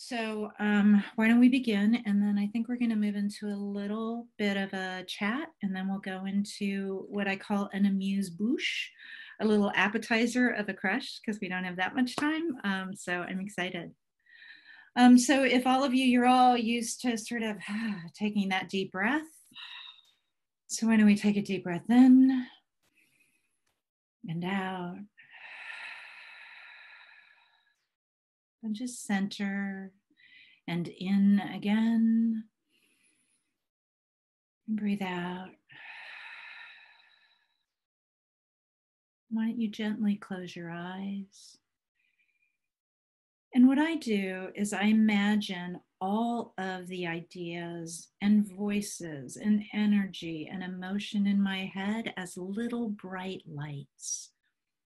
So why don't we begin? And then I think we're going to move into a little bit of a chat, and then we'll go into what I call an amuse-bouche, a little appetizer of a crush, because we don't have that much time. So I'm excited. So if all of you, you're all used to sort of taking that deep breath. So why don't we take a deep breath in and out. And just center and in again. And breathe out. Why don't you gently close your eyes? And what I do is I imagine all of the ideas and voices and energy and emotion in my head as little bright lights.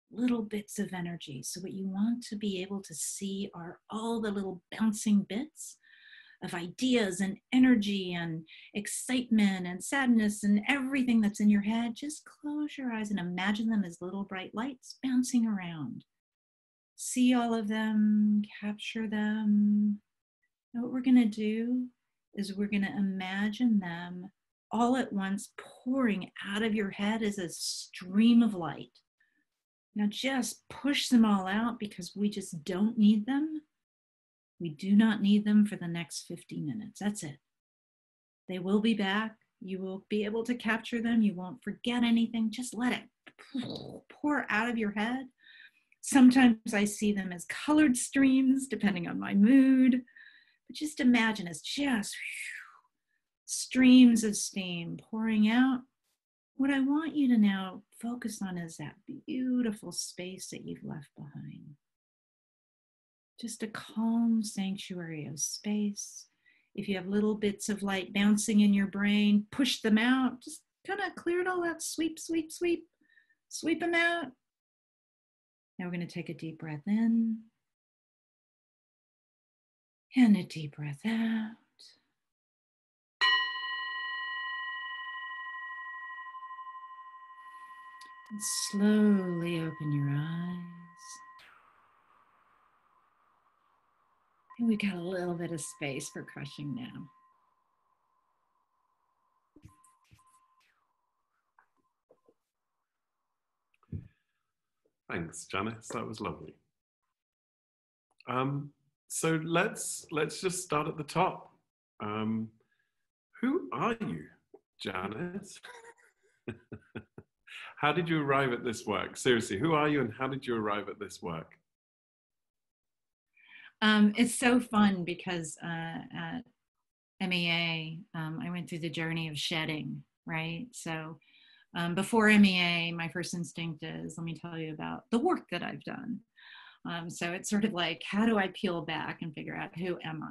Little bits of energy. So what you want to be able to see are all the little bouncing bits of ideas and energy and excitement and sadness and everything that's in your head. Just close your eyes and imagine them as little bright lights bouncing around. See all of them, capture them. And what we're going to do is we're going to imagine them all at once pouring out of your head as a stream of light. Now just push them all out because we just don't need them. We do not need them for the next 50 minutes. That's it. They will be back. You will be able to capture them. You won't forget anything. Just let it pour out of your head. Sometimes I see them as colored streams, depending on my mood. But just imagine it's just streams of steam pouring out. What I want you to now focus on is that beautiful space that you've left behind. Just a calm sanctuary of space. If you have little bits of light bouncing in your brain, push them out. Just kind of clear it all out. Sweep, sweep, sweep. Sweep them out. Now we're going to take a deep breath in. And a deep breath out. And slowly open your eyes. And we got a little bit of space for crushing now. Thanks, Janis. That was lovely. So let's just start at the top. Who are you, Janis? How did you arrive at this work? Seriously, who are you and how did you arrive at this work? It's so fun because at MEA, I went through the journey of shedding, right? So before MEA, my first instinct is, let me tell you about the work that I've done. So it's sort of like, how do I peel back and figure out who am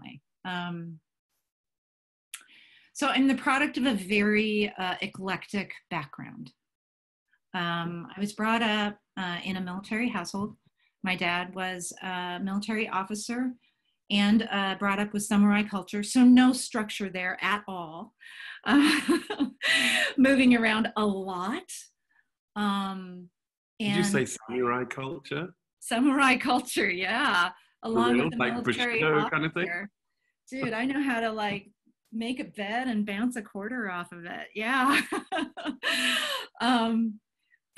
I? So I'm the product of a very eclectic background. I was brought up in a military household. My dad was a military officer and brought up with samurai culture, so no structure there at all. Moving around a lot. And did you say samurai culture? Samurai culture, yeah. Along with the military officer kind of thing? Dude, I know how to like make a bed and bounce a quarter off of it, yeah.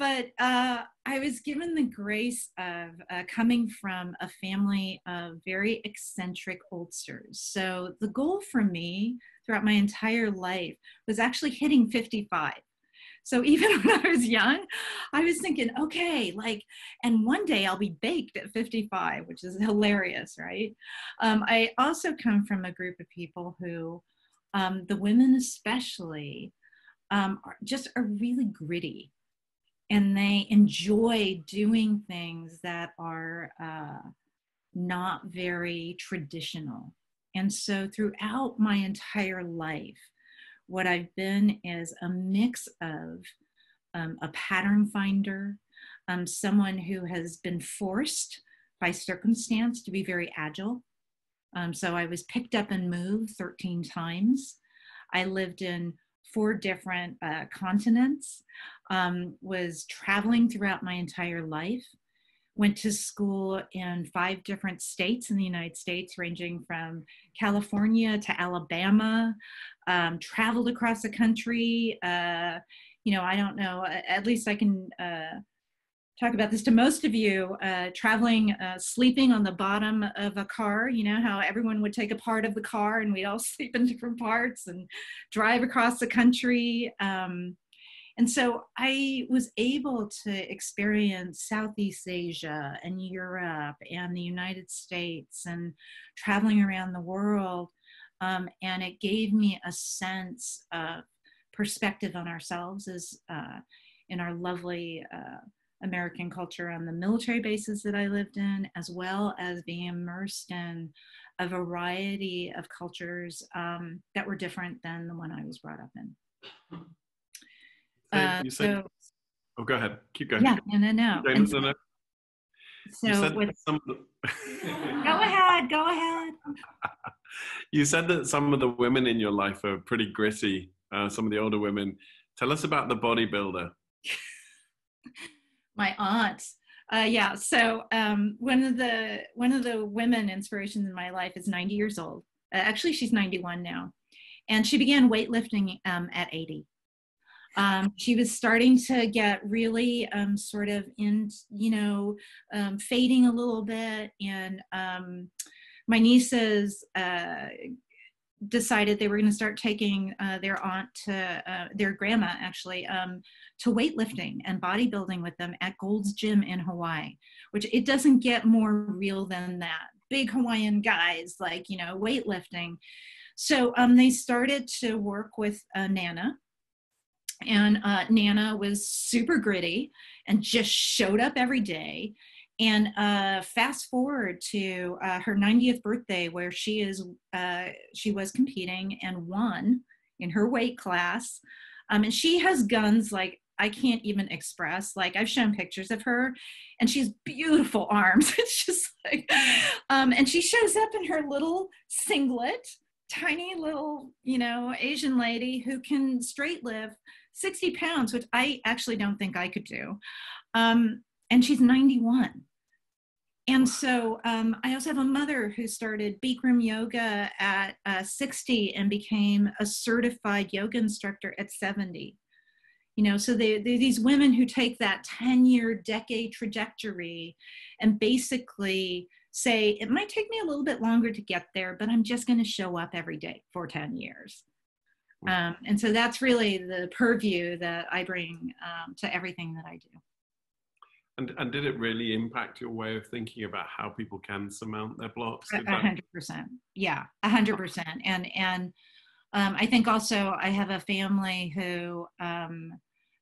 But I was given the grace of coming from a family of very eccentric oldsters. So the goal for me throughout my entire life was actually hitting 55. So even when I was young, I was thinking, okay, like, and one day I'll be baked at 55, which is hilarious, right? I also come from a group of people who, the women especially, are really gritty. And they enjoy doing things that are not very traditional. And so throughout my entire life, what I've been is a mix of a pattern finder, someone who has been forced by circumstance to be very agile. So I was picked up and moved 13 times. I lived in 4 different continents, was traveling throughout my entire life, went to school in 5 different states in the United States, ranging from California to Alabama, traveled across the country. You know, I don't know, at least I can talk about this to most of you, traveling, sleeping on the bottom of a car, you know, how everyone would take a part of the car and we'd all sleep in different parts and drive across the country. And so I was able to experience Southeast Asia and Europe and the United States and traveling around the world. And it gave me a sense of perspective on ourselves as in our lovely American culture on the military bases that I lived in, as well as being immersed in a variety of cultures that were different than the one I was brought up in. You said, oh, go ahead. Keep going. Yeah, no. Go ahead. Go ahead. You said that some of the women in your life are pretty gritty. Some of the older women. Tell us about the bodybuilder. My aunt. Yeah. So one of the women inspirations in my life is 90 years old. Actually, she's 91 now, and she began weightlifting at 80. She was starting to get really sort of in, you know, fading a little bit. And my nieces decided they were going to start taking their aunt to, their grandma actually, to weightlifting and bodybuilding with them at Gold's Gym in Hawaii, which it doesn't get more real than that. Big Hawaiian guys, like, you know, weightlifting. So they started to work with Nana. And Nana was super gritty and just showed up every day. And fast forward to her 90th birthday, where she was competing and won in her weight class. And she has guns like I can't even express. Like, I've shown pictures of her, and she has beautiful arms. It's just like, and she shows up in her little singlet, tiny little, you know, Asian lady who can straight lift 60 pounds, which I actually don't think I could do. And she's 91. And so I also have a mother who started Bikram yoga at 60 and became a certified yoga instructor at 70. You know, so they're these women who take that 10-year, decade trajectory and basically say, it might take me a little bit longer to get there, but I'm just going to show up every day for 10 years. And so that's really the purview that I bring to everything that I do. And did it really impact your way of thinking about how people can surmount their blocks? 100%. Yeah, 100%. And I think also I have a family who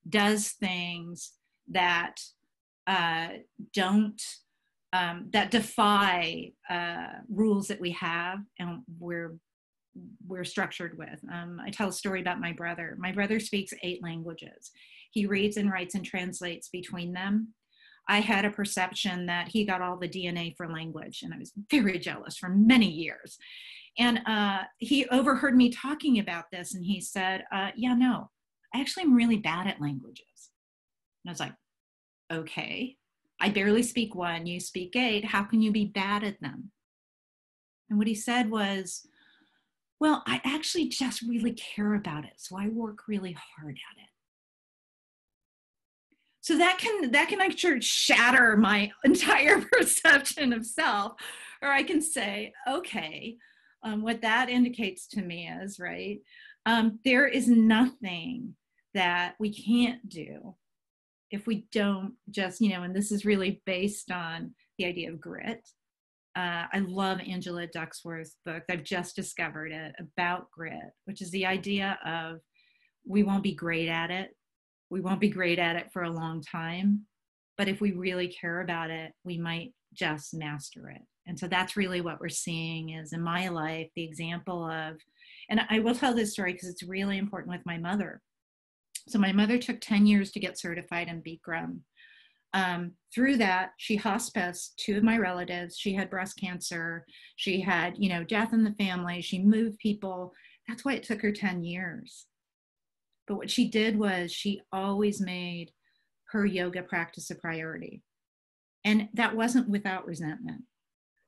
does things that don't, that defy rules that we have and we're structured with. I tell a story about my brother. My brother speaks 8 languages. He reads and writes and translates between them. I had a perception that he got all the DNA for language, and I was very jealous for many years. And he overheard me talking about this, and he said, yeah, no, I actually am really bad at languages. And I was like, okay, I barely speak 1, you speak 8, how can you be bad at them? And what he said was, well, I actually just really care about it, so I work really hard at it. So that can actually shatter my entire perception of self, or I can say, okay, what that indicates to me is, right, there is nothing that we can't do if we don't just, you know, and this is really based on the idea of grit. I love Angela Duckworth's book. I've just discovered it, about grit, which is the idea of we won't be great at it. We won't be great at it for a long time. But if we really care about it, we might just master it. And so that's really what we're seeing is in my life, the example of, and I will tell this story because it's really important with my mother. So my mother took 10 years to get certified in Bikram. Through that, she hospiced 2 of my relatives. She had breast cancer. She had, you know, death in the family. She moved people. That's why it took her 10 years. But what she did was she always made her yoga practice a priority. And that wasn't without resentment,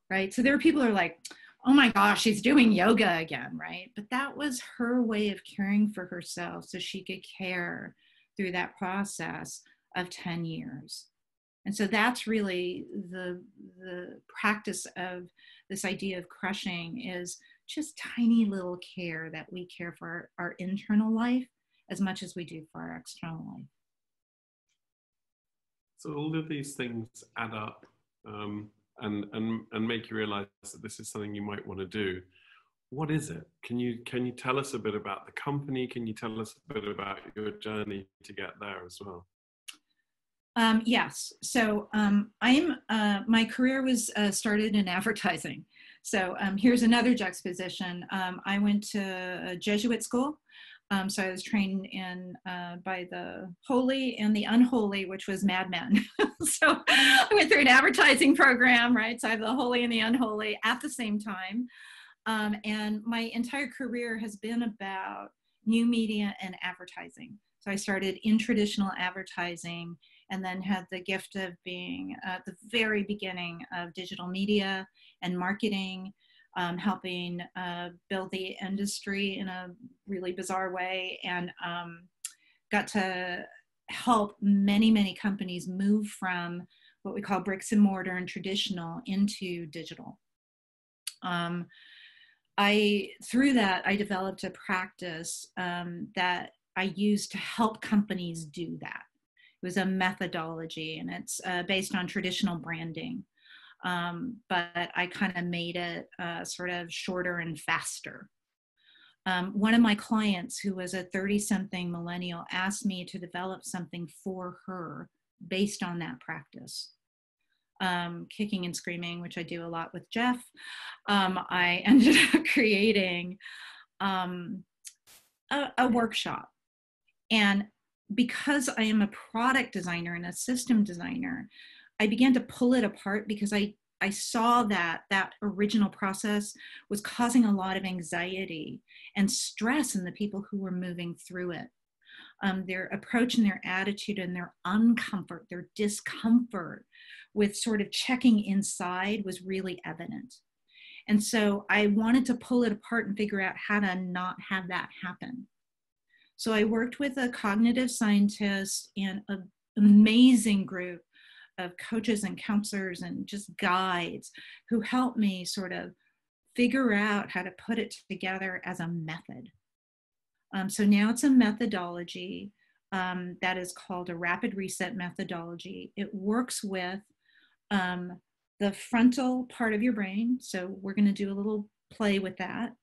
right? So there are people who are like, oh my gosh, she's doing yoga again, right? But that was her way of caring for herself so she could care through that process of 10 years. And so that's really the practice of this idea of crushing, is just tiny little care that we care for our internal life as much as we do for our external life. So all of these things add up and make you realize that this is something you might want to do. What is it? Can you tell us a bit about the company? Can you tell us a bit about your journey to get there as well? Yes. So my career was started in advertising. So here's another juxtaposition. I went to a Jesuit school. So I was trained in by the holy and the unholy, which was Mad Men. So I went through an advertising program, right? So I have the holy and the unholy at the same time. And my entire career has been about new media and advertising. So I started in traditional advertising and then had the gift of being at the very beginning of digital media and marketing, helping build the industry in a really bizarre way, and got to help many, many companies move from what we call bricks and mortar and traditional into digital. Through that, I developed a practice that I used to help companies do that. It was a methodology, and it's based on traditional branding. But I kind of made it sort of shorter and faster. One of my clients, who was a 30-something millennial, asked me to develop something for her based on that practice. Kicking and screaming, which I do a lot with Jeff, I ended up creating a workshop. And because I am a product designer and a system designer, I began to pull it apart because I saw that that original process was causing a lot of anxiety and stress in the people who were moving through it. Their approach and their attitude and their uncomfort, their discomfort with sort of checking inside was really evident. And so I wanted to pull it apart and figure out how to not have that happen. So I worked with a cognitive scientist and an amazing group of coaches and counselors and just guides who helped me sort of figure out how to put it together as a method. So now it's a methodology that is called a rapid reset methodology. It works with the frontal part of your brain. So we're going to do a little play with that.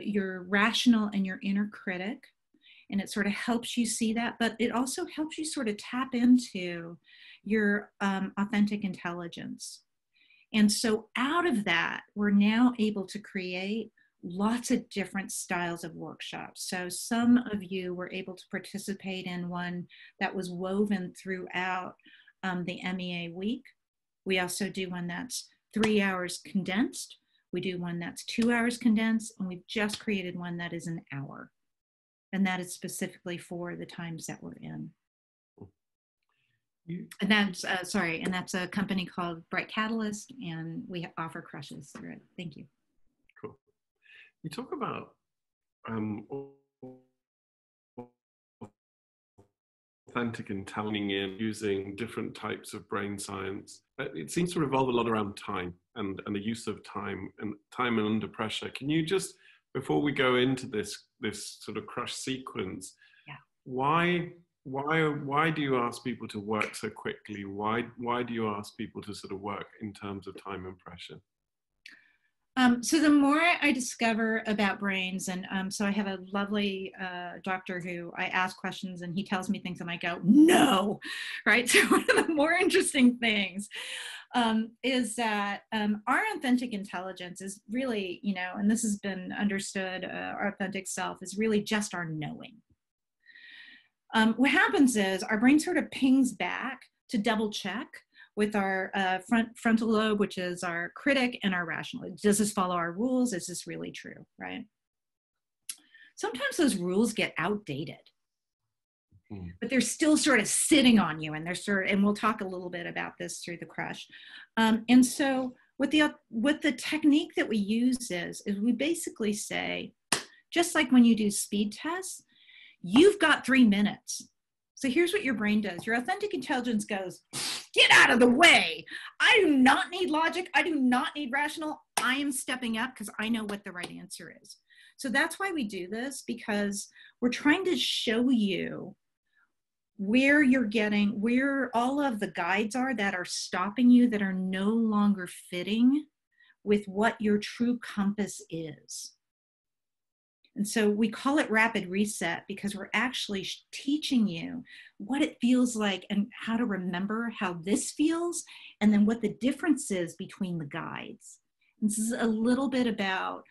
Your rational and your inner critic. And it sort of helps you see that, but it also helps you sort of tap into your authentic intelligence. And so out of that, we're now able to create lots of different styles of workshops. So some of you were able to participate in one that was woven throughout the MEA week. We also do one that's 3 hours condensed. We do one that's 2 hours condensed, and we've just created one that is an hour. And that is specifically for the times that we're in. And that's, and that's a company called Bright Catalyst, and we offer crushes through it. Thank you. Cool. You talk about authentic and tuning in, using different types of brain science. It seems to revolve a lot around time and the use of time and under pressure. Can you just, before we go into this sort of crush sequence, yeah, why do you ask people to work so quickly? Why do you ask people to sort of work in terms of time and pressure? So the more I discover about brains, and so I have a lovely doctor who I ask questions and he tells me things and I go, no, right? So one of the more interesting things is that our authentic intelligence is really, you know, and this has been understood, our authentic self is really just our knowing. What happens is our brain sort of pings back to double check with our frontal lobe, which is our critic, and our rational. Does this follow our rules? Is this really true, right? Sometimes those rules get outdated. but they're still sort of sitting on you, and they're sort of, and we'll talk a little bit about this through the crush. And so what the technique that we use is we basically say, just like when you do speed tests, you've got 3 minutes. So here's what your brain does. Your authentic intelligence goes, get out of the way. I do not need logic. I do not need rational. I am stepping up because I know what the right answer is. So that's why we do this, because we're trying to show you where you're getting, where all of the guides are that are stopping you, that are no longer fitting with what your true compass is. And so we call it rapid reset because we're actually teaching you what it feels like and how to remember how this feels, and then what the difference is between the guides. And this is a little bit about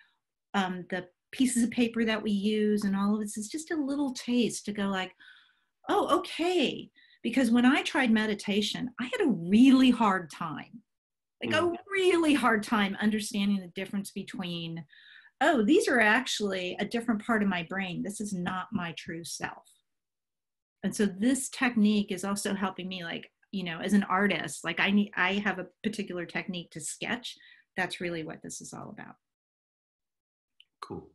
the pieces of paper that we use, and all of this is just a little taste to go like, oh, okay. Because when I tried meditation, I had a really hard time, like a really hard time understanding the difference between, oh, these are actually a different part of my brain. This is not my true self. And so this technique is also helping me, like, you know, as an artist, like I have a particular technique to sketch. That's really what this is all about. Cool.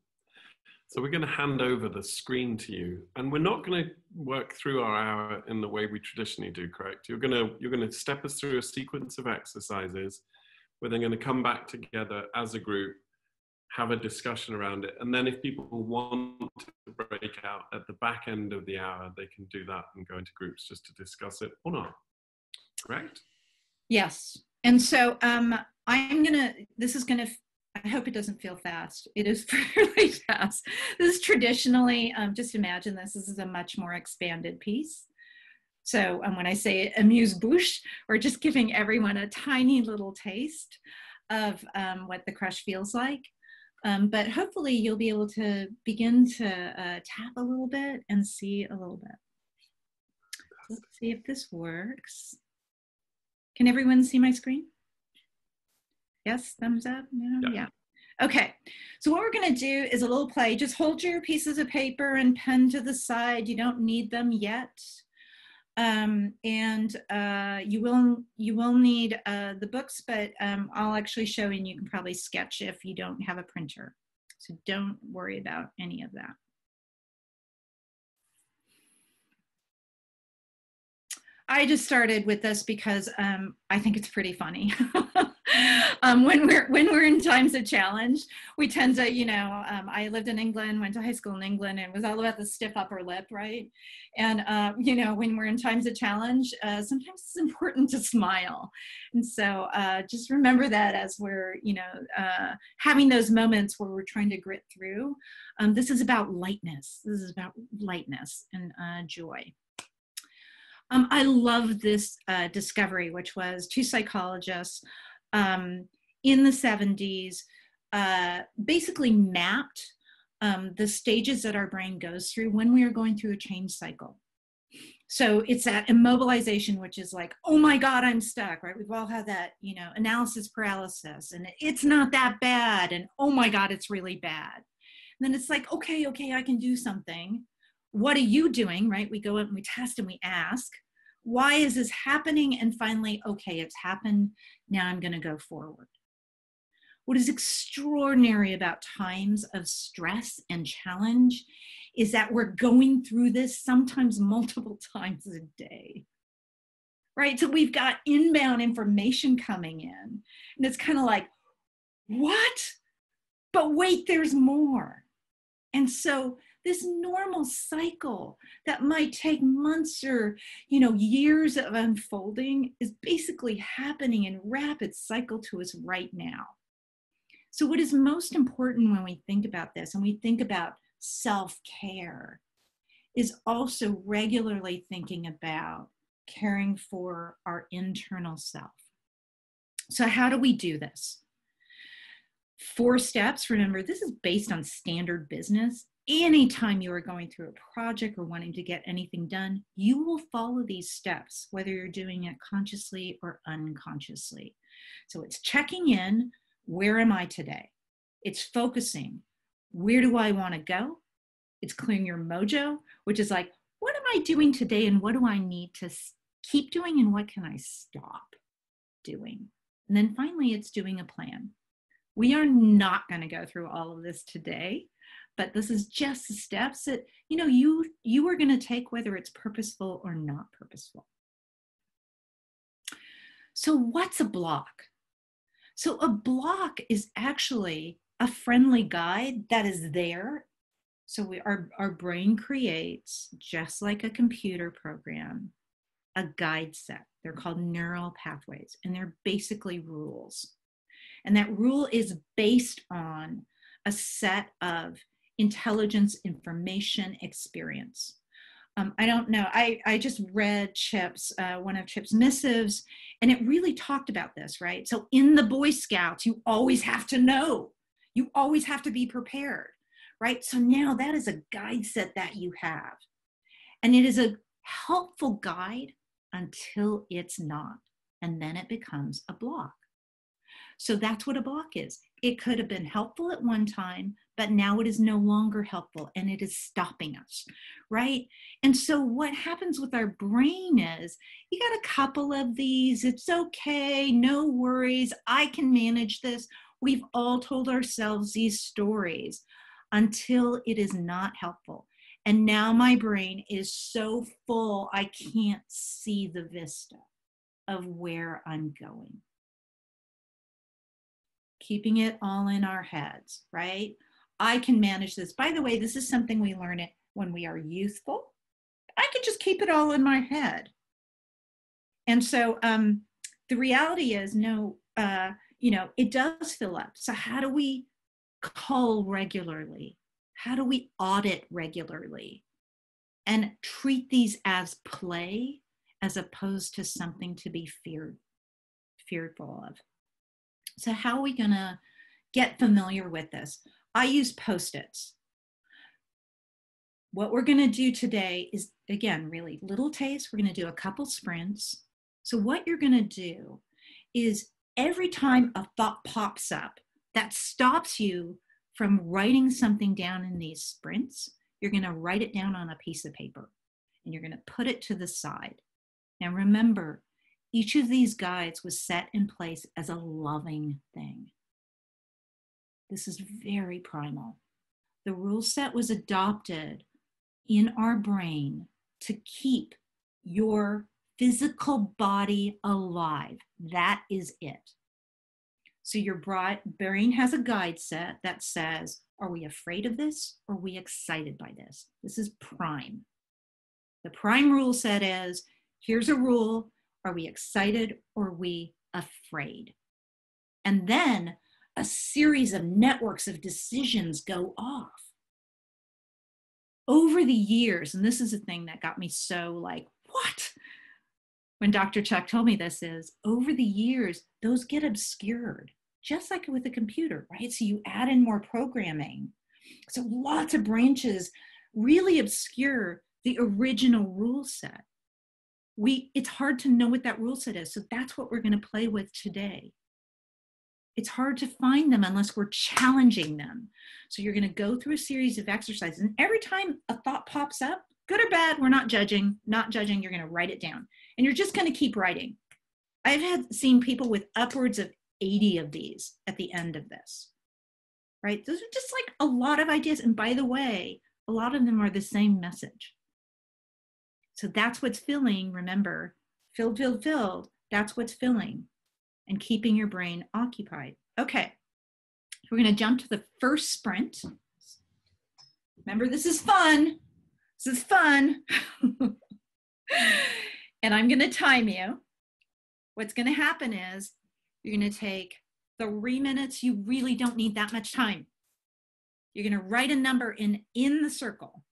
So we're going to hand over the screen to you, and we're not going to work through our hour in the way we traditionally do, correct? You're going to step us through a sequence of exercises. We're then going to come back together as a group, have a discussion around it. And then if people want to break out at the back end of the hour, they can do that and go into groups just to discuss it or not, correct? Yes. And so I hope it doesn't feel fast. It is fairly fast. This is traditionally, just imagine this is a much more expanded piece. So when I say amuse-bouche, we're just giving everyone a tiny little taste of what the crush feels like. But hopefully you'll be able to begin to tap a little bit and see a little bit. Let's see if this works. Can everyone see my screen? Yes, thumbs up? No? Yeah. Okay, so what we're gonna do is a little play. Just hold your pieces of paper and pen to the side. You don't need them yet. You will need the books, but I'll actually show, and you can probably sketch if you don't have a printer. So don't worry about any of that. I just started with this because I think it's pretty funny. When we're in times of challenge, we tend to, you know, I lived in England, went to high school in England, and was all about the stiff upper lip, right? And, you know, when we're in times of challenge, sometimes it's important to smile. And so just remember that as we're, you know, having those moments where we're trying to grit through. This is about lightness. This is about lightness and joy. I love this discovery, which was two psychologists in the 70s basically mapped the stages that our brain goes through when we are going through a change cycle. So it's that immobilization, which is like, oh my God, I'm stuck, right? We've all had that, you know, analysis paralysis, and it's not that bad, and oh my God, it's really bad. And then it's like, okay, I can do something. What are you doing, right? We go up and we test and we ask, why is this happening? And finally, okay, it's happened. Now I'm going to go forward. What is extraordinary about times of stress and challenge is that we're going through this sometimes multiple times a day, right? So we've got inbound information coming in, and it's kind of like, what? But wait, there's more. And so this normal cycle that might take months or, you know, years of unfolding is basically happening in rapid cycle to us right now. So what is most important when we think about this, and we think about self-care, is also regularly thinking about caring for our internal self. So how do we do this? 4 steps. Remember, this is based on standard business. Anytime you are going through a project or wanting to get anything done, you will follow these steps, whether you're doing it consciously or unconsciously. So it's checking in, where am I today? It's focusing, where do I want to go? It's clearing your mojo, which is like, what am I doing today and what do I need to keep doing and what can I stop doing? And then finally, it's doing a plan. We are not going to go through all of this today, but this is just the steps that, you know, you are going to take whether it's purposeful or not purposeful. So what's a block? So a block is actually a friendly guide that is there. So our brain creates, just like a computer program, a guide set. They're called neural pathways, and they're basically rules. And that rule is based on a set of intelligence, information, experience. I don't know. I just read Chip's, one of Chip's missives, and it really talked about this, right? So in the Boy Scouts, you always have to know. You always have to be prepared, right? So now that is a guide set that you have. And it is a helpful guide until it's not. And then it becomes a block. So that's what a block is. It could have been helpful at one time, but now it is no longer helpful and it is stopping us, right? And so what happens with our brain is, you got a couple of these, it's okay, no worries, I can manage this. We've all told ourselves these stories until it is not helpful. And now my brain is so full, I can't see the vista of where I'm going. Keeping it all in our heads, right? I can manage this. By the way, this is something we learn it when we are youthful. I can just keep it all in my head. And so the reality is, no, you know, it does fill up. So how do we cull regularly? How do we audit regularly? And treat these as play as opposed to something to be fearful of. So how are we going to get familiar with this? I use Post-its. What we're going to do today is, again, really little taste. We're going to do a couple sprints. So what you're going to do is every time a thought pops up that stops you from writing something down in these sprints, you're going to write it down on a piece of paper and you're going to put it to the side. Now remember, each of these guides was set in place as a loving thing. This is very primal. The rule set was adopted in our brain to keep your physical body alive. That is it. So your brain has a guide set that says, are we afraid of this? Or are we excited by this? This is prime. The prime rule set is, here's a rule. Are we excited or are we afraid? And then a series of networks of decisions go off. Over the years, and this is a thing that got me so like, what? When Dr. Chuck told me this is, over the years, those get obscured, just like with a computer, right? So you add in more programming. So lots of branches really obscure the original rule set. It's hard to know what that rule set is. So that's what we're going to play with today. It's hard to find them unless we're challenging them. So you're going to go through a series of exercises. And every time a thought pops up, good or bad, we're not judging, you're going to write it down. And you're just going to keep writing. I've seen people with upwards of 80 of these at the end of this, right? Those are just like a lot of ideas. And by the way, a lot of them are the same message. So that's what's filling, remember, filled, that's what's filling and keeping your brain occupied. Okay, so we're gonna jump to the first sprint. Remember, this is fun. And I'm gonna time you. What's gonna happen is you're gonna take 3 minutes, you really don't need that much time. You're gonna write a number in the circle.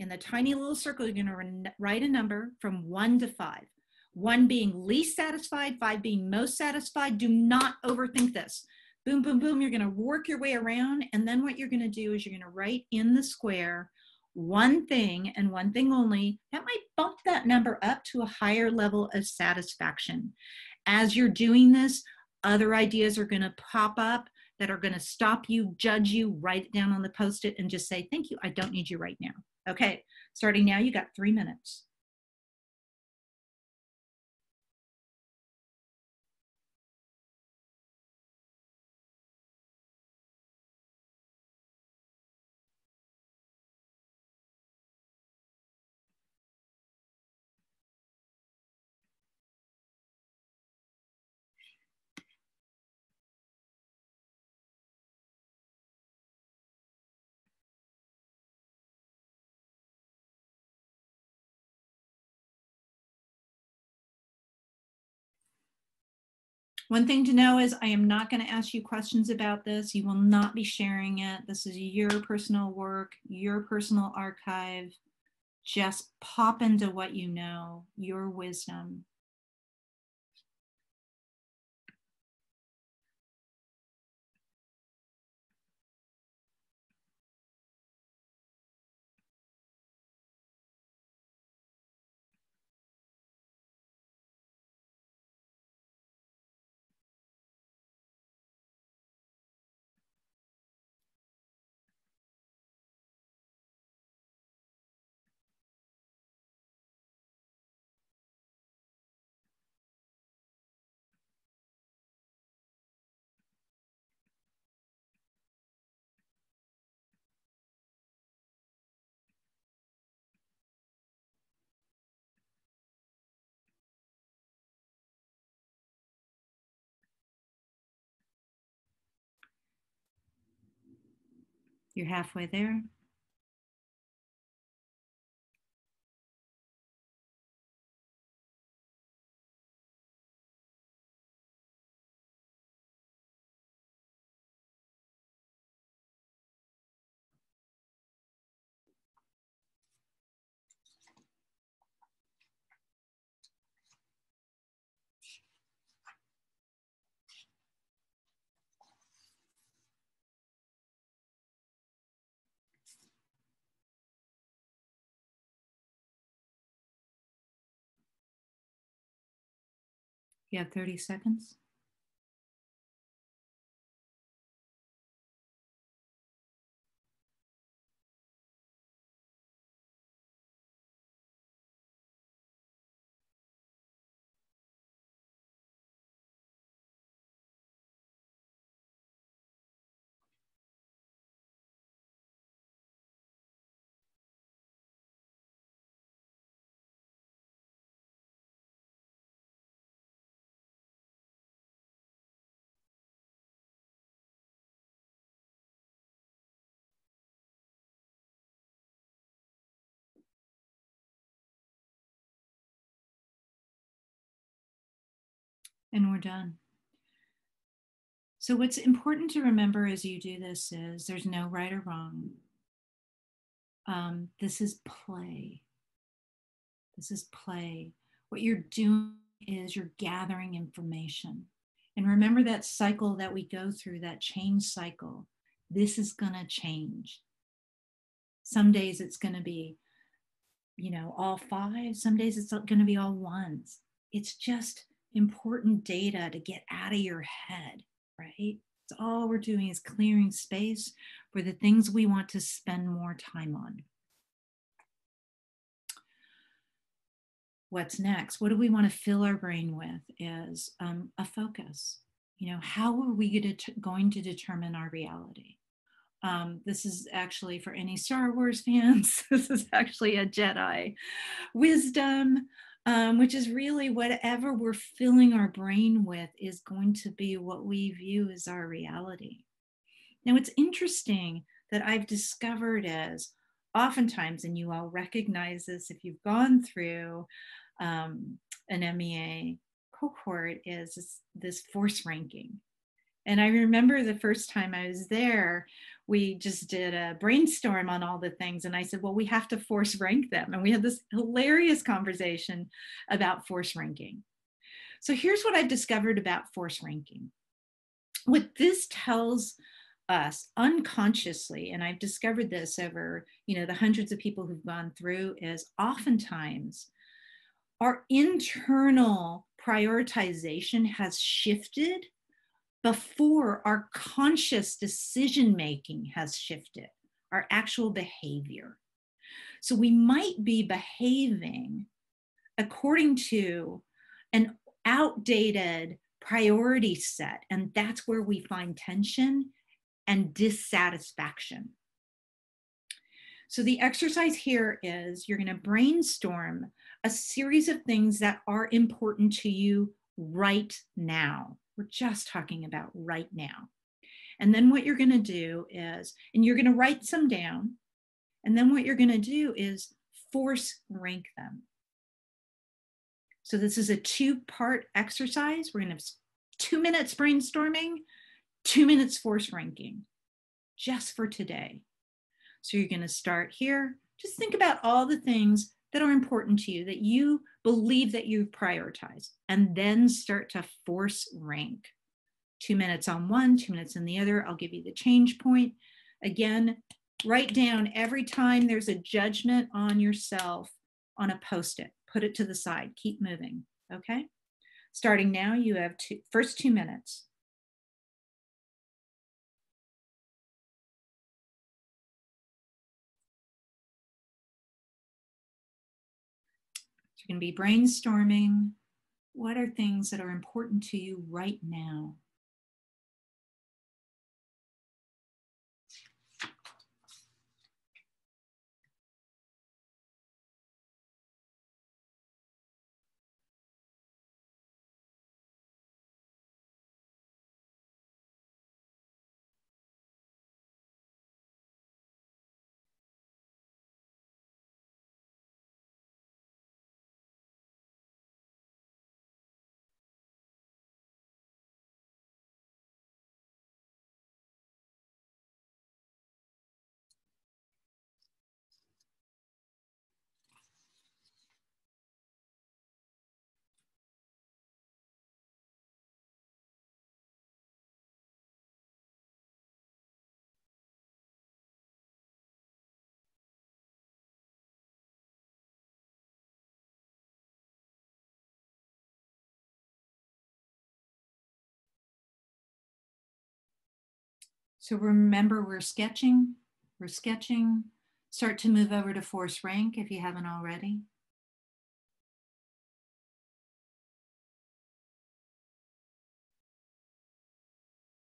In the tiny little circle, you're going to write a number from 1 to 5. 1 being least satisfied, 5 being most satisfied. Do not overthink this. Boom, boom, boom. You're going to work your way around. And then what you're going to do is you're going to write in the square one thing and one thing only. That might bump that number up to a higher level of satisfaction. As you're doing this, other ideas are going to pop up that are going to stop you, judge you, write it down on the Post-it, and just say, thank you. I don't need you right now. Okay, starting now, you got 3 minutes. One thing to know is I am not going to ask you questions about this. You will not be sharing it. This is your personal work, your personal archive. Just pop into what you know, your wisdom. You're halfway there. You have 30 seconds. And we're done. So what's important to remember as you do this is there's no right or wrong. This is play. This is play. What you're doing is you're gathering information. And remember that cycle that we go through, that change cycle. This is going to change. Some days it's going to be, you know, all five. Some days it's going to be all ones. It's just important data to get out of your head, right? It's all we're doing is clearing space for the things we want to spend more time on. What's next? What do we want to fill our brain with is a focus. You know, how are we going to determine our reality? This is actually for any Star Wars fans. This is actually a Jedi wisdom. Which is really whatever we're filling our brain with is going to be what we view as our reality. Now, it's interesting that I've discovered is oftentimes, and you all recognize this if you've gone through an MEA cohort, is this force ranking. And I remember the first time I was there, we just did a brainstorm on all the things. And I said, well, we have to force rank them. And we had this hilarious conversation about force ranking. So here's what I've discovered about force ranking. What this tells us unconsciously, and I've discovered this over, you know, the hundreds of people who've gone through, is oftentimes our internal prioritization has shifted before our conscious decision-making has shifted, our actual behavior. So we might be behaving according to an outdated priority set, and that's where we find tension and dissatisfaction. So the exercise here is you're going to brainstorm a series of things that are important to you right now. We're just talking about right now. And then what you're going to do is, and you're going to write some down, and then what you're going to do is force rank them. So this is a two-part exercise. We're going to have 2 minutes brainstorming, 2 minutes force ranking, just for today. So you're going to start here. Just think about all the things that are important to you, that you believe that you've prioritized, and then start to force rank. 2 minutes on one, 2 minutes on the other. I'll give you the change point. Again, write down every time there's a judgment on yourself on a Post-it. Put it to the side. Keep moving, okay? Starting now, you have first 2 minutes. So you're going to be brainstorming. What are things that are important to you right now? So remember, we're sketching. Start to move over to force rank if you haven't already.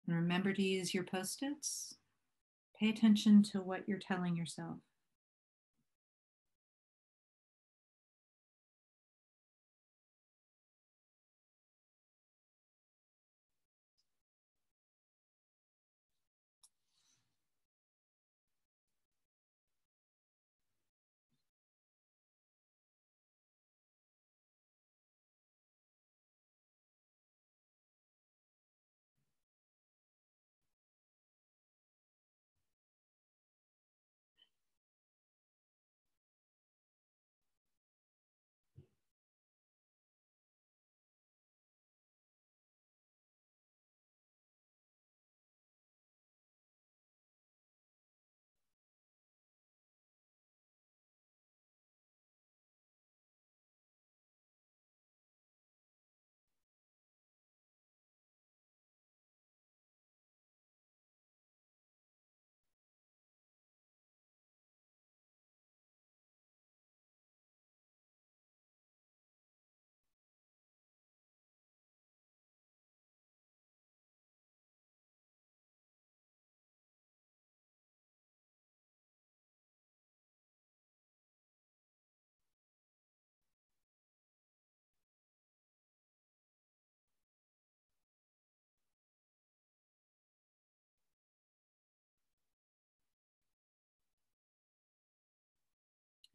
And remember to use your Post-its. Pay attention to what you're telling yourself.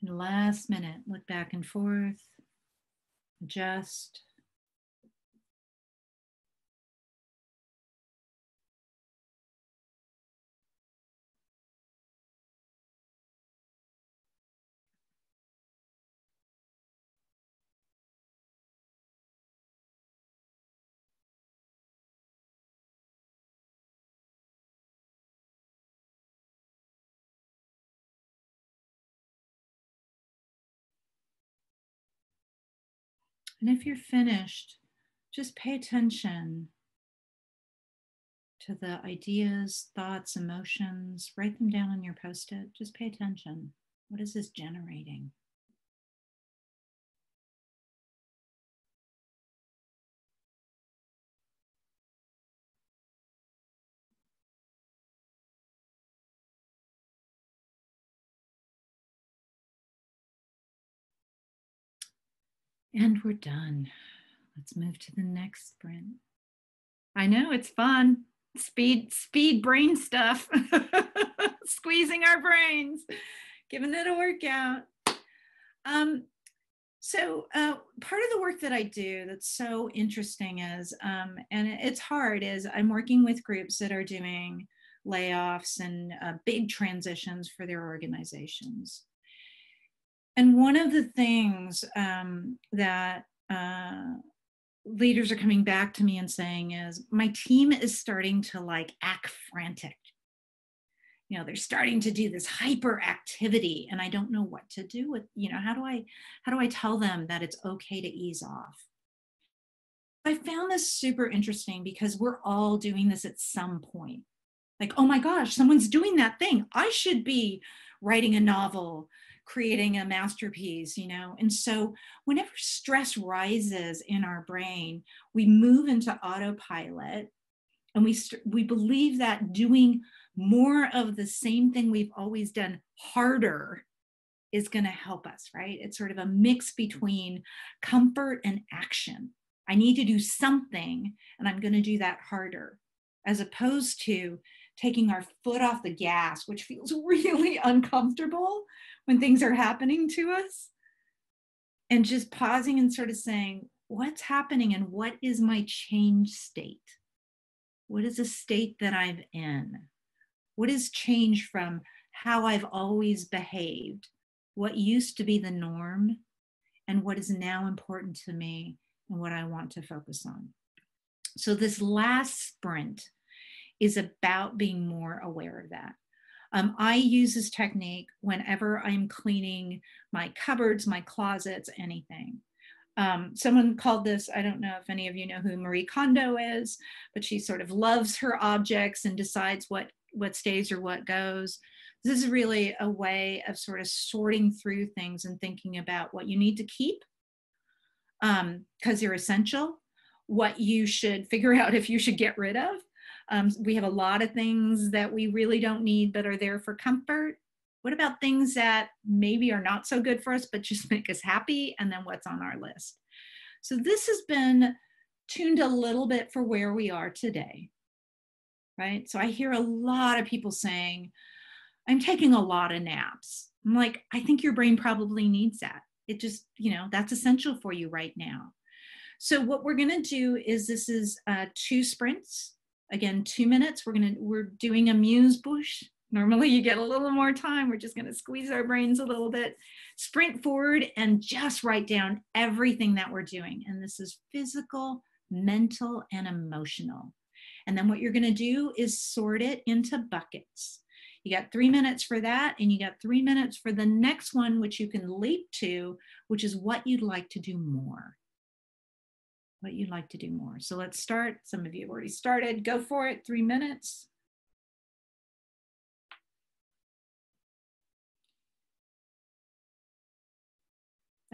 And last minute, look back and forth, adjust. And if you're finished, just pay attention to the ideas, thoughts, emotions. Write them down on your Post-it. Just pay attention What is this generating? And we're done. Let's move to the next sprint. I know, it's fun. Speed brain stuff. Squeezing our brains, giving it a workout. So part of the work that I do that's so interesting is, and it's hard, is I'm working with groups that are doing layoffs and big transitions for their organizations. And one of the things that leaders are coming back to me and saying is, my team is starting to like act frantic. You know, they're starting to do this hyperactivity and I don't know what to do with, you know, how do I tell them that it's okay to ease off? I found this super interesting because we're all doing this at some point. Like, oh my gosh, someone's doing that thing. I should be writing a novel, creating a masterpiece, you know? And so whenever stress rises in our brain, we move into autopilot and we believe that doing more of the same thing we've always done harder is going to help us, right? It's sort of a mix between comfort and action. I need to do something and I'm going to do that harder, as opposed to taking our foot off the gas, which feels really uncomfortable when things are happening to us, and just pausing and sort of saying, what's happening and what is my change state? What is the state that I'm in? What is change from how I've always behaved? What used to be the norm and what is now important to me and what I want to focus on? So this last sprint is about being more aware of that. I use this technique whenever I'm cleaning my cupboards, my closets, anything. Someone called this, I don't know if any of you know who Marie Kondo is, but she sort of loves her objects and decides what stays or what goes. This is really a way of sort of sorting through things and thinking about what you need to keep because you're essential, what you should figure out if you should get rid of. We have a lot of things that we really don't need but are there for comfort. What about things that maybe are not so good for us but just make us happy, and then what's on our list? So this has been tuned a little bit for where we are today, right? So I hear a lot of people saying, I'm taking a lot of naps. I'm like, I think your brain probably needs that. It just, you know, that's essential for you right now. So what we're gonna do is, this is 2 sprints. Again, 2 minutes, we're doing a amuse bouche. Normally you get a little more time. We're just gonna squeeze our brains a little bit, sprint forward and just write down everything that we're doing. And this is physical, mental, and emotional. And then what you're gonna do is sort it into buckets. You got 3 minutes for that, and you got 3 minutes for the next one, which you can leap to, which is what you'd like to do more. What you'd like to do more. So let's start. Some of you have already started. Go for it. 3 minutes.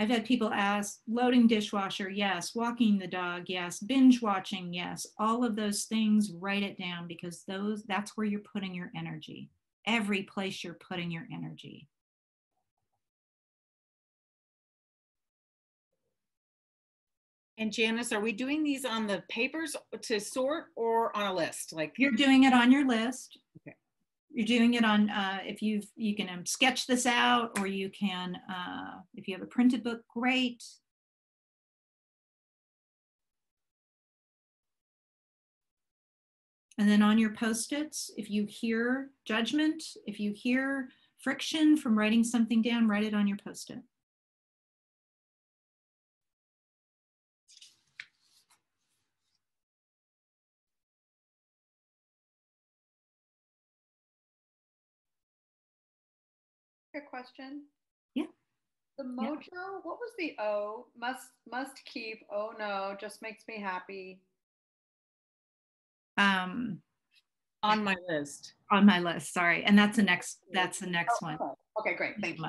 I've had people ask, loading dishwasher, yes. Walking the dog, yes. Binge watching, yes. All of those things, write it down, because that's where you're putting your energy. Every place you're putting your energy. And Janis, are we doing these on the papers to sort or on a list? Like, you're doing it on your list. Okay. You're doing it on, if you can sketch this out, or you can, if you have a printed book, great. And then on your Post-its, if you hear judgment, if you hear friction from writing something down, write it on your Post-it. Question. Yeah. The mojo, yeah. What was the O? Must keep. Oh no, just makes me happy. On my list. On my list, sorry. And that's the next one. Okay, great. Thank you.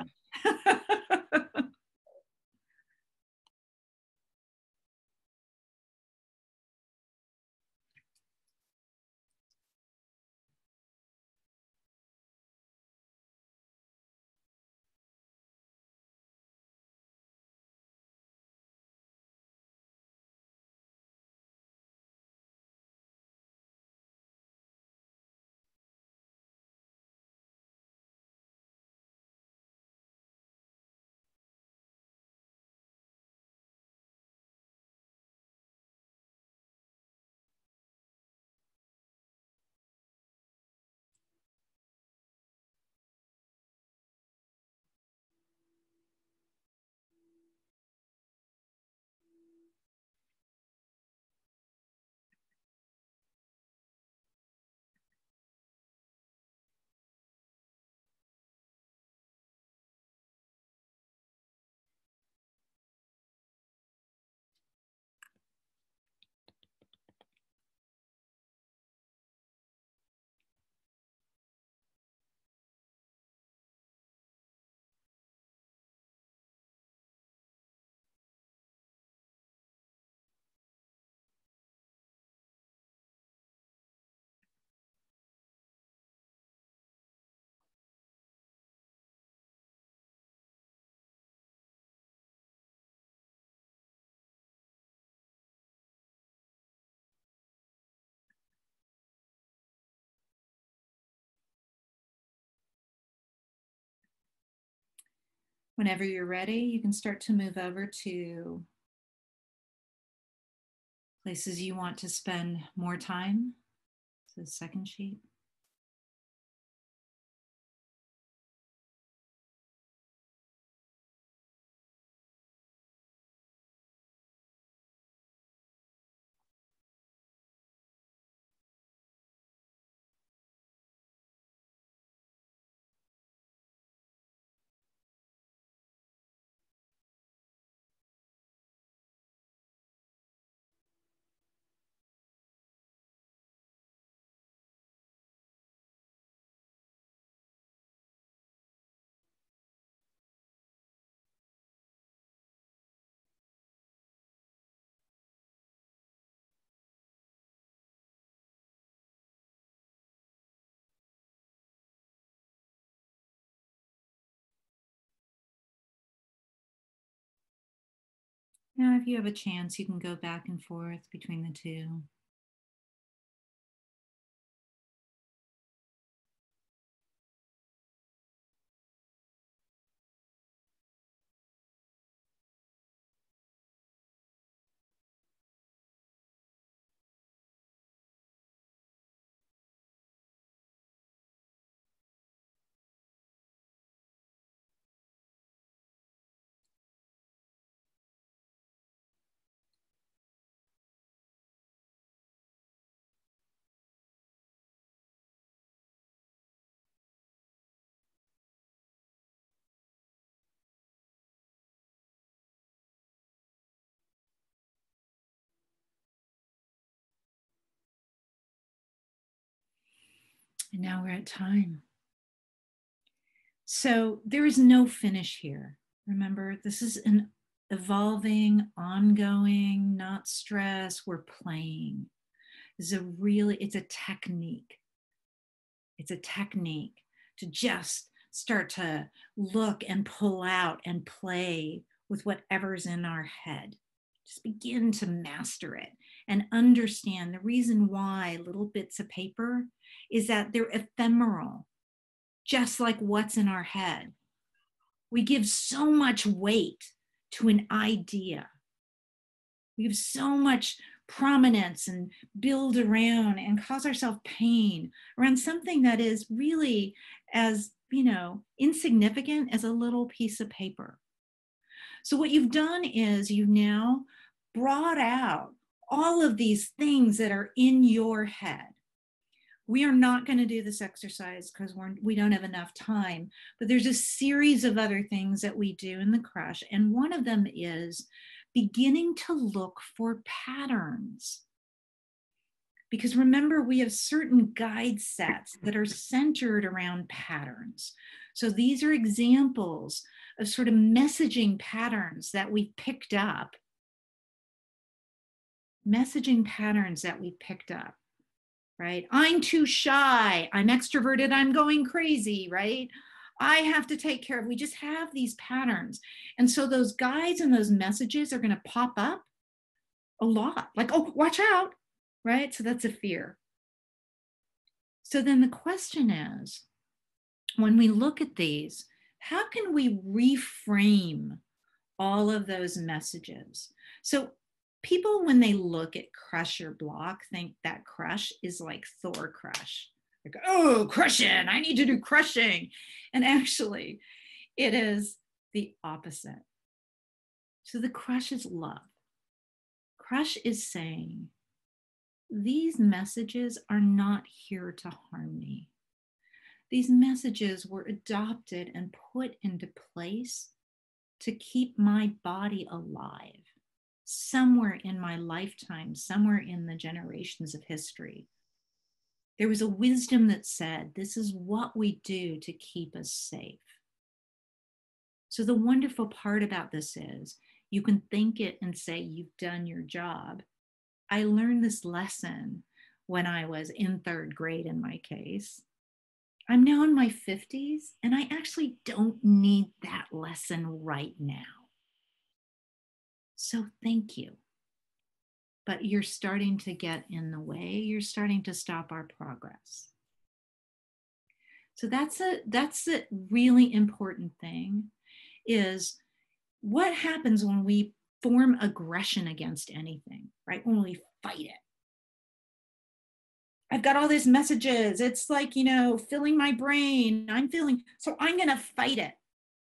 Whenever you're ready, you can start to move over to places you want to spend more time. So the second sheet. Now, if you have a chance, you can go back and forth between the two. And now we're at time. So there is no finish here. Remember, this is an evolving, ongoing, not stress. We're playing. It's a technique. It's a technique to just start to look and pull out and play with whatever's in our head. Just begin to master it and understand the reason why little bits of paper is that they're ephemeral, just like what's in our head. We give so much weight to an idea. We give so much prominence and build around and cause ourselves pain around something that is really as, insignificant as a little piece of paper. So what you've done is you've now brought out all of these things that are in your head. We are not going to do this exercise because we don't have enough time, but there's a series of other things that we do in the crush. And one of them is beginning to look for patterns. Because remember, we have certain guide sets that are centered around patterns. So these are examples of sort of messaging patterns that we picked up. Messaging patterns that we picked up, right? I'm too shy. I'm extroverted. I'm going crazy, right? I have to take care of. We just have these patterns. And so those guides and those messages are going to pop up a lot. Like, oh, watch out. Right? So that's a fear. So then the question is, when we look at these, how can we reframe all of those messages? So people, when they look at Crush Your Block, think that crush is like Thor crush. Like, oh, crushing, I need to do crushing. And actually, it is the opposite. So the crush is love. Crush is saying, these messages are not here to harm me. These messages were adopted and put into place to keep my body alive somewhere in my lifetime, somewhere in the generations of history. There was a wisdom that said, this is what we do to keep us safe. So the wonderful part about this is you can think it and say, you've done your job. I learned this lesson when I was in third grade, in my case. I'm now in my 50s, and I actually don't need that lesson right now. So thank you. But you're starting to get in the way. You're starting to stop our progress. So that's a really important thing, is what happens when we form aggression against anything, right? When we fight it. I've got all these messages. It's like, you know, filling my brain. I'm feeling, so I'm going to fight it.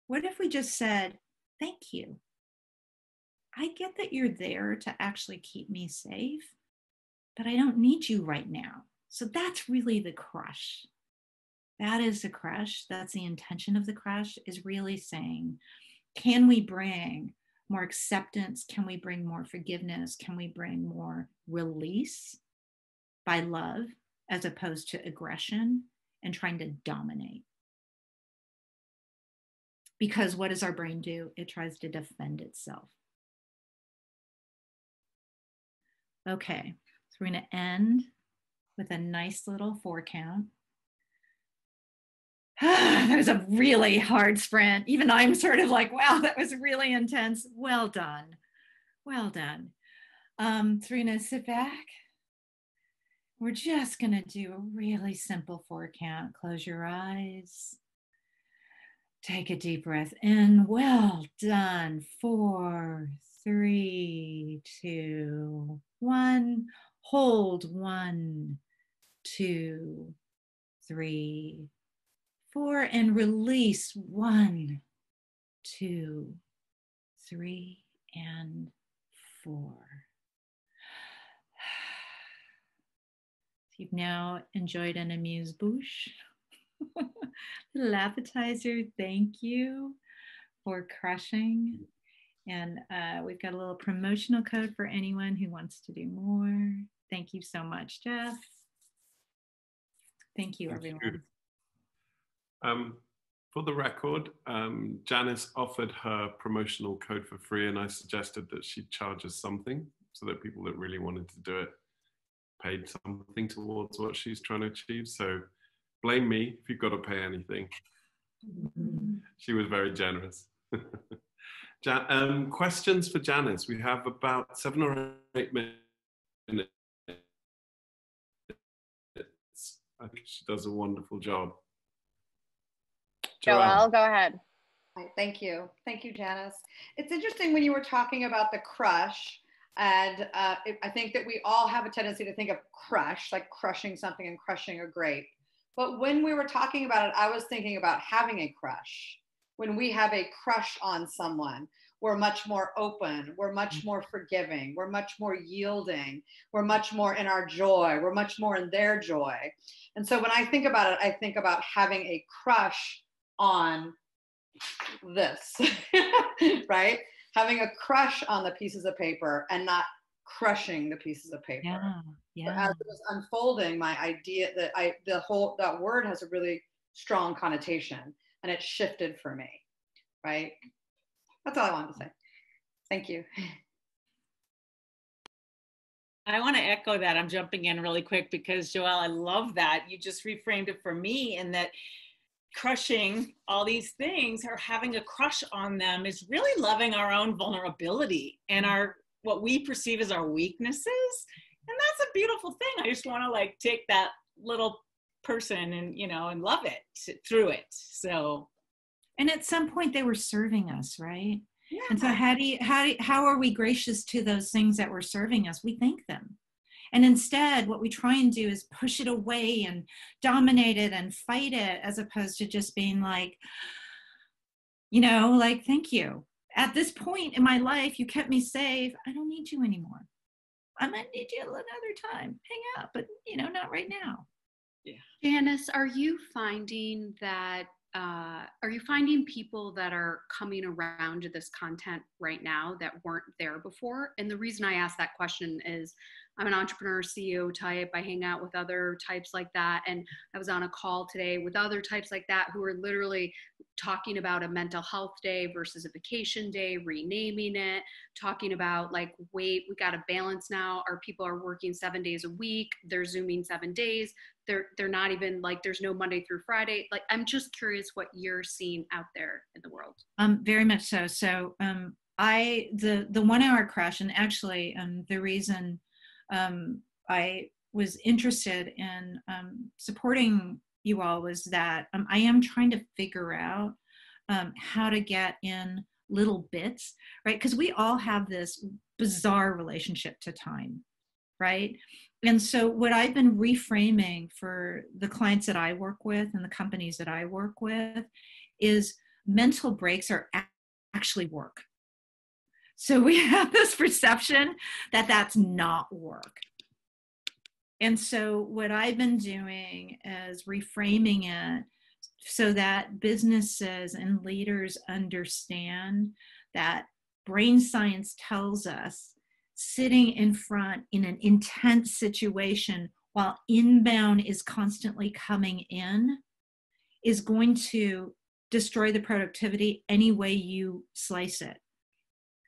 What if we just said, thank you. I get that you're there to actually keep me safe, but I don't need you right now. So that's really the crush. That is the crush. That's the intention of the crush, is really saying, can we bring more acceptance? Can we bring more forgiveness? Can we bring more release by love as opposed to aggression and trying to dominate? Because what does our brain do? It tries to defend itself. Okay, so we're going to end with a nice little 4 count. That was a really hard sprint. Even I'm sort of like, wow, that was really intense. Well done. Well done. So we're going to sit back. We're just going to do a really simple 4 count. Close your eyes. Take a deep breath in. Well done. 4, 3, 2, 1. Hold. 1, 2, 3, 4, and release. 1, 2, 3, and 4. You've now enjoyed an amuse-bouche. Little appetizer, thank you for crushing. And we've got a little promotional code for anyone who wants to do more. Thank you so much, Jeff. Thank you, everyone. For the record, Janis offered her promotional code for free, and I suggested that she charges something so that people that really wanted to do it paid something towards what she's trying to achieve. So blame me if you've got to pay anything. She was very generous. Questions for Janis. We have about 7 or 8 minutes. I think she does a wonderful job. Joelle, go ahead. Thank you. Thank you, Janis. It's interesting when you were talking about the crush, and I think that we all have a tendency to think of crush, like crushing something and crushing a grape. But when we were talking about it, I was thinking about having a crush. When we have a crush on someone, we're much more open, we're much more forgiving, we're much more yielding, we're much more in our joy, we're much more in their joy. And so when I think about it, I think about having a crush on this, right? Having a crush on the pieces of paper and not crushing the pieces of paper. But as it was unfolding, my idea that that word has a really strong connotation, and it shifted for me, right? That's all I wanted to say. Thank you. I want to echo that. I'm jumping in really quick because, Joelle, I love that. You just reframed it for me, in that crushing all these things or having a crush on them is really loving our own vulnerability and our, what we perceive as our weaknesses. And that's a beautiful thing. I just want to like take that little person and, you know, and love it through it. So. And at some point they were serving us, right? Yeah. And so how are we gracious to those things that were serving us? We thank them. And instead, what we try and do is push it away and dominate it and fight it, as opposed to just being like, you know, like, thank you. At this point in my life, you kept me safe. I don't need you anymore. I might need you another time. Hang out, but, you know, not right now. Yeah. Janis, are you finding that are you finding people that are coming around to this content right now that weren't there before? And the reason I ask that question is I'm an entrepreneur, CEO type. I hang out with other types like that. And I was on a call today with other types like that who are literally talking about a mental health day versus a vacation day, renaming it, talking about like, wait, we got to balance now. Our people are working 7 days a week. They're Zooming 7 days. They're not even like, there's no Monday through Friday. Like, I'm just curious what you're seeing out there in the world. Very much so. So the 1 hour crush, and actually the reason I was interested in supporting you all was that I am trying to figure out how to get in little bits, right? Because we all have this bizarre relationship to time, right? And so what I've been reframing for the clients that I work with and the companies that I work with is mental breaks are actually work. So we have this perception that that's not work. And so what I've been doing is reframing it so that businesses and leaders understand that brain science tells us sitting in front in an intense situation while inbound is constantly coming in is going to destroy the productivity any way you slice it.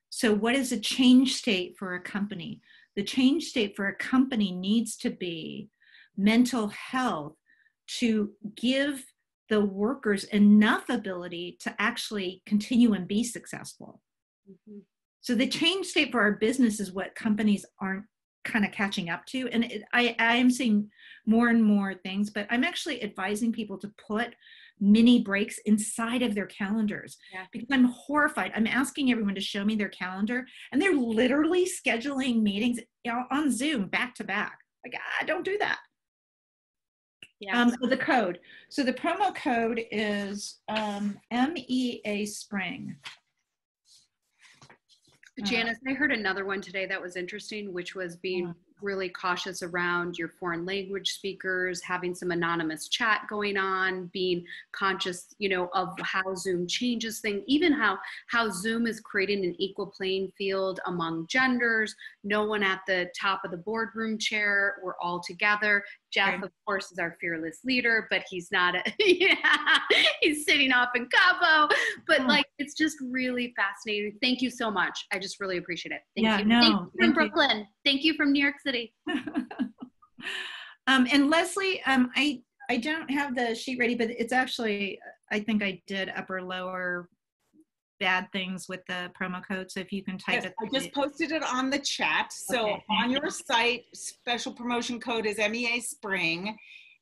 So what is a change state for a company? The change state for a company needs to be mental health to give the workers enough ability to actually continue and be successful. Mm-hmm. So the change state for our business is what companies aren't kind of catching up to. And I am seeing more and more things, but I'm actually advising people to put mini breaks inside of their calendars. Yeah. Because I'm horrified. I'm asking everyone to show me their calendar, and they're literally scheduling meetings on Zoom back to back. Like, don't do that. Yeah. So the code. So the promo code is MEA Spring. Janis, I heard another one today that was interesting, which was being really cautious around your foreign language speakers, having some anonymous chat going on, being conscious, you know, of how Zoom changes things, even how Zoom is creating an equal playing field among genders. No one at the top of the boardroom chair. We're all together. Jeff, of course, is our fearless leader, but he's not, he's sitting off in Cabo, but like, it's just really fascinating. Thank you so much. I just really appreciate it. Thank you. Thank you from Brooklyn. Thank you from New York City. And Leslie, I don't have the sheet ready, but it's actually, I think I did upper, lower, bad things with the promo code. So if you can type it. I just posted it on the chat. So okay. On your site, special promotion code is MEA Spring,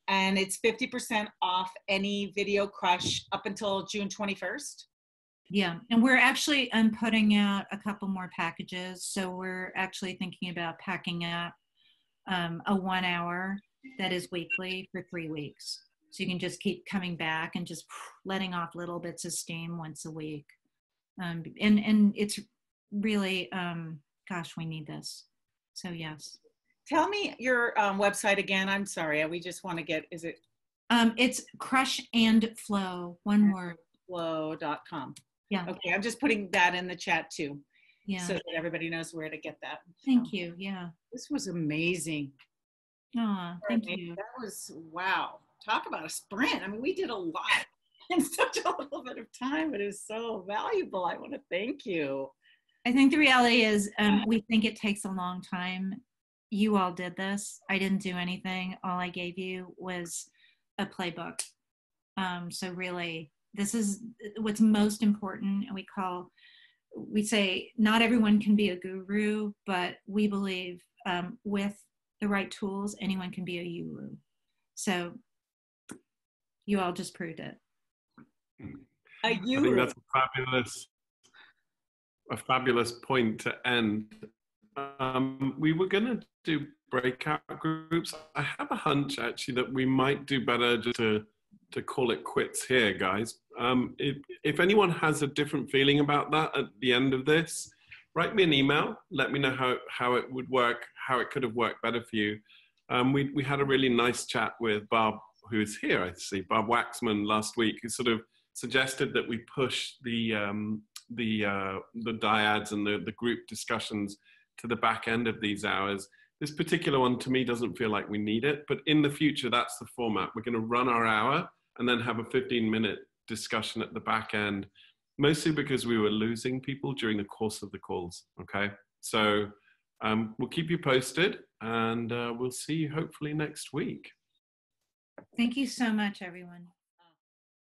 and it's 50% off any video crush up until June 21st. Yeah, and we're actually putting out a couple more packages. So we're actually thinking about packing up a 1 hour that is weekly for 3 weeks. So you can just keep coming back and just letting off little bits of steam once a week. And it's really, gosh, we need this. So yes. Tell me your website again. I'm sorry. We just want to get, is it? It's Crush and Flow, one word. crushandflow.com. Yeah. Okay. I'm just putting that in the chat too. so that everybody knows where to get that. Thank you. Yeah. This was amazing. Oh, thank you. That was, wow. Talk about a sprint. I mean, we did a lot in such a little bit of time, but it was so valuable. I want to thank you. I think the reality is we think it takes a long time. You all did this. I didn't do anything. All I gave you was a playbook. So really, this is what's most important. And we say, not everyone can be a guru, but we believe with the right tools, anyone can be a guru. So you all just proved it. I think that's a fabulous point to end. We were going to do breakout groups. I have a hunch, actually, that we might do better just to call it quits here, guys. If anyone has a different feeling about that at the end of this, write me an email. Let me know how it would work, how it could have worked better for you. We had a really nice chat with Barb, who's here, I see, Barb Waxman last week, who sort of suggested that we push the dyads and the group discussions to the back end of these hours. This particular one, to me, doesn't feel like we need it, but in the future, that's the format. We're going to run our hour and then have a 15-minute discussion at the back end, mostly because we were losing people during the course of the calls, okay? So we'll keep you posted, and we'll see you hopefully next week. Thank you so much, everyone.